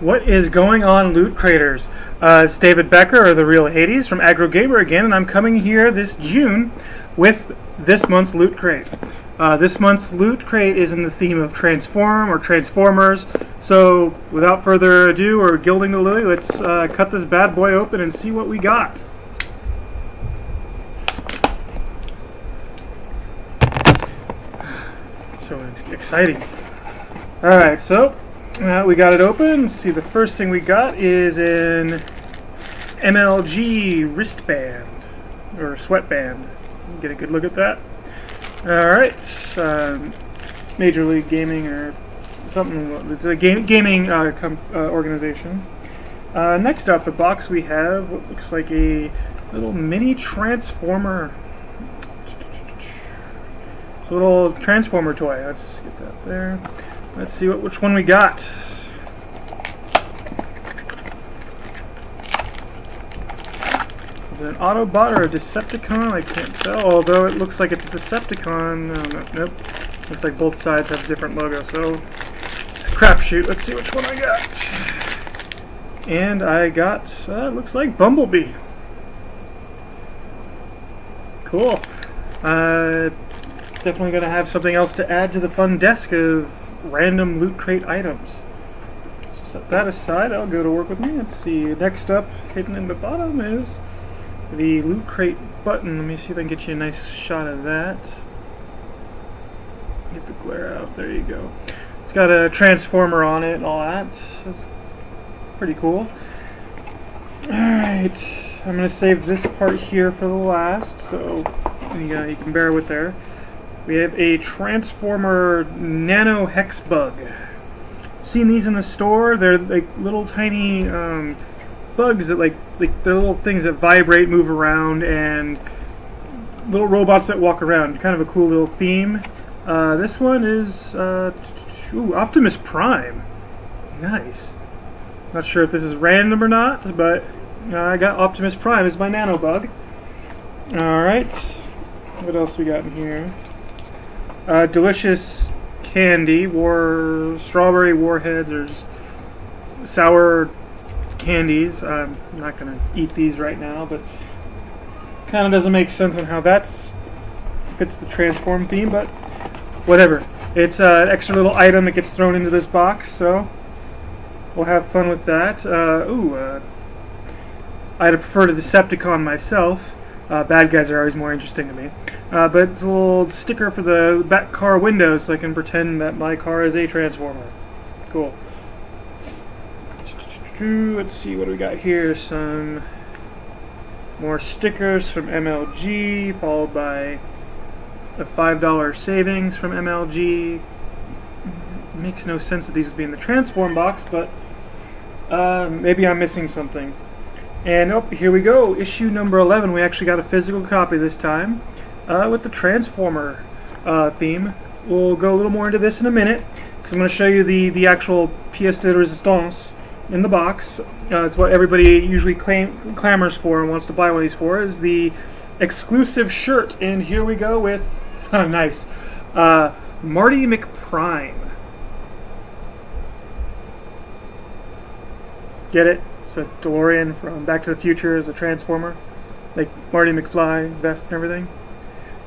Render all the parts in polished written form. What is going on, Loot Craters? It's David Becker, or The Real Hades, from Aggro Gamer again, and I'm coming here this June with this month's Loot Crate. This month's Loot Crate is in the theme of Transformers, so without further ado, or gilding the lily, let's cut this bad boy open and see what we got. So exciting. Alright, so we got it open. Let's see, the first thing we got is an MLG wristband or sweatband. Get a good look at that. Alright, Major League Gaming or something. It's a gaming organization. Next up, the box we have what looks like a little mini transformer. It's a little transformer toy. Let's get that there. Let's see which one we got. Is it an Autobot or a Decepticon? I can't tell, although it looks like it's a Decepticon. Oh, no, nope. Looks like both sides have different logos, so it's a crapshoot. Let's see which one I got. And I got, looks like Bumblebee. Cool. Definitely going to have something else to add to the fun desk of random Loot Crate items. So set that aside, I'll go to work with me. Let's see, next up, hidden in the bottom is the Loot Crate button. Let me see if I can get you a nice shot of that. Get the glare out, there you go. It's got a transformer on it and all that. That's pretty cool. Alright, I'm going to save this part here for the last, so you can bear with there. We have a Transformer Nano Hex Bug. Seen these in the store? They're like little tiny bugs that like they're little things that vibrate, move around, and little robots that walk around. Kind of a cool little theme. This one is Optimus Prime. Nice. Not sure if this is random or not, but I got Optimus Prime as my nano bug. All right. What else we got in here? Delicious candy, strawberry warheads, or just sour candies. I'm not going to eat these right now, but kind of doesn't make sense on how that fits the transform theme, but whatever. It's an extra little item that gets thrown into this box, so we'll have fun with that. I'd prefer to Decepticon myself. Bad guys are always more interesting to me. But it's a little sticker for the back car window so I can pretend that my car is a transformer. Cool. Let's see what do we got here. Some more stickers from MLG, followed by the $5 savings from MLG. It makes no sense that these would be in the transform box, but maybe I'm missing something. And oh, here we go, issue number 11. We actually got a physical copy this time with the Transformer theme. We'll go a little more into this in a minute, because I'm going to show you the actual pièce de résistance in the box. It's what everybody usually clamors for and wants to buy one of these for, is the exclusive shirt. And here we go with, nice, Marty McPrime. Get it? So DeLorean from Back to the Future is a transformer, like Marty McFly vest and everything.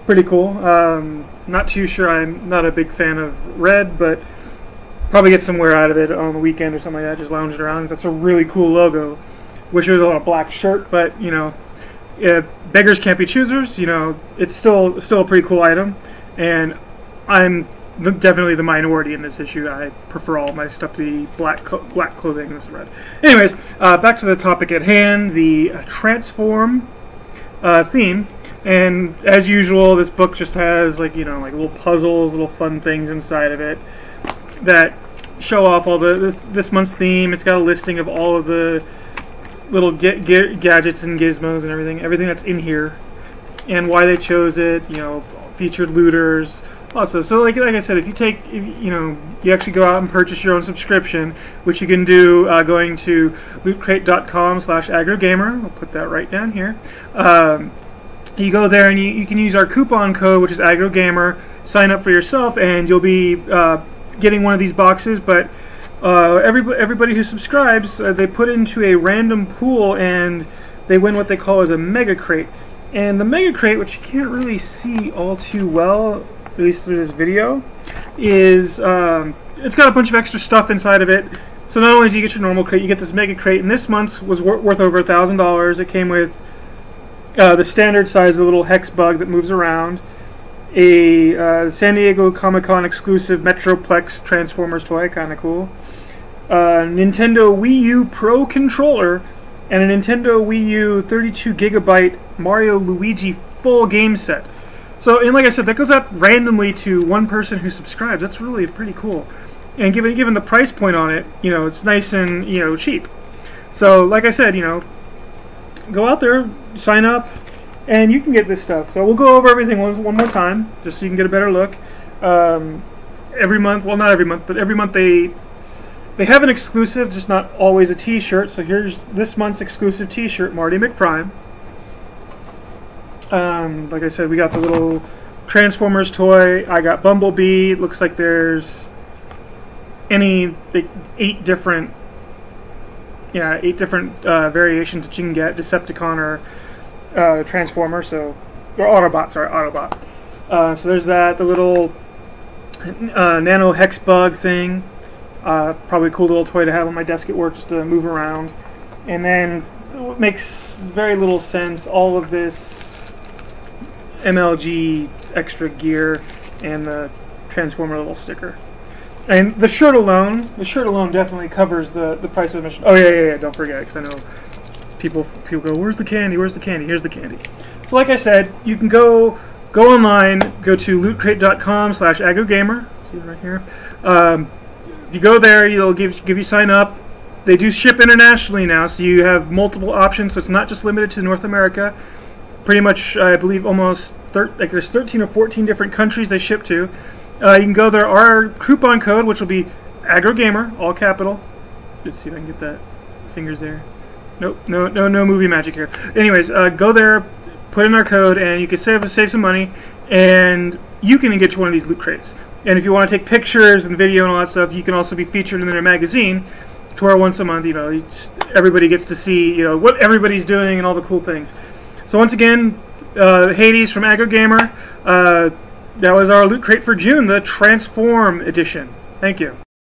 Pretty cool. Not too sure. I'm not a big fan of red, but probably get some wear out of it on the weekend or something like that, just lounging around. That's a really cool logo. Wish it was on a black shirt, but you know, beggars can't be choosers. You know, it's still a pretty cool item, and I'm definitely the minority in this issue. I prefer all my stuff to be black clothing and this red. Anyways, back to the topic at hand, the transform theme. And as usual, this book just has like little puzzles, little fun things inside of it that show off all the this month's theme. It's got a listing of all of the little gadgets and gizmos and everything that's in here, and why they chose it. You know, featured looters. Also, so like I said, if you you actually go out and purchase your own subscription, which you can do going to lootcrate.com/aggrogamer. We'll put that right down here. You go there and you can use our coupon code, which is aggrogamer. Sign up for yourself, and you'll be getting one of these boxes. But everybody who subscribes, they put into a random pool and they win what they call as a Mega Crate. And the Mega Crate, which you can't really see all too well, at least through this video, is it's got a bunch of extra stuff inside of it. So not only do you get your normal crate, you get this Mega Crate, and this month's was worth over $1,000. It came with the standard size, the little hex bug that moves around, a San Diego Comic-Con exclusive Metroplex Transformers toy, kind of cool, Nintendo Wii U Pro controller, and a Nintendo Wii U 32GB Mario Luigi full game set. So, and like I said, that goes up randomly to one person who subscribes. That's really pretty cool. And given the price point on it, you know, it's nice and, you know, cheap. So, like I said, you know, go out there, sign up, and you can get this stuff. So we'll go over everything one more time, just so you can get a better look. Every month, well, not every month, but every month they have an exclusive, just not always a t-shirt. So here's this month's exclusive t-shirt, Marty McPrime. Like I said, we got the little Transformers toy. I got Bumblebee. It looks like there's... eight different variations that you can get, Decepticon or Transformer, so, or Autobot, sorry, Autobot. So there's that, the little nano hex bug thing, probably a cool little toy to have on my desk at work just to move around. And then what makes very little sense, all of this MLG extra gear and the Transformer little sticker. And the shirt alone definitely covers the price of admission. Oh yeah, don't forget, because I know people go, where's the candy, where's the candy? Here's the candy. So like I said, you can go online, go to lootcrate.com/aggrogamer, see it right here. If you go there, they'll give you sign up. They do ship internationally now, so you have multiple options, so it's not just limited to North America. Pretty much, I believe, almost there's 13 or 14 different countries they ship to. You can go there. Our coupon code, which will be Aggro Gamer, all capital. Let's see if I can get that. Fingers there. Nope. No movie magic here. Anyways, go there, put in our code, and you can save some money, and you can get you one of these loot crates. And if you want to take pictures and video and all that stuff, you can also be featured in their magazine, to where once a month, you know, everybody gets to see, you know, what everybody's doing and all the cool things. So once again, Hades from Aggro Gamer. That was our Loot Crate for June, the Transform edition. Thank you.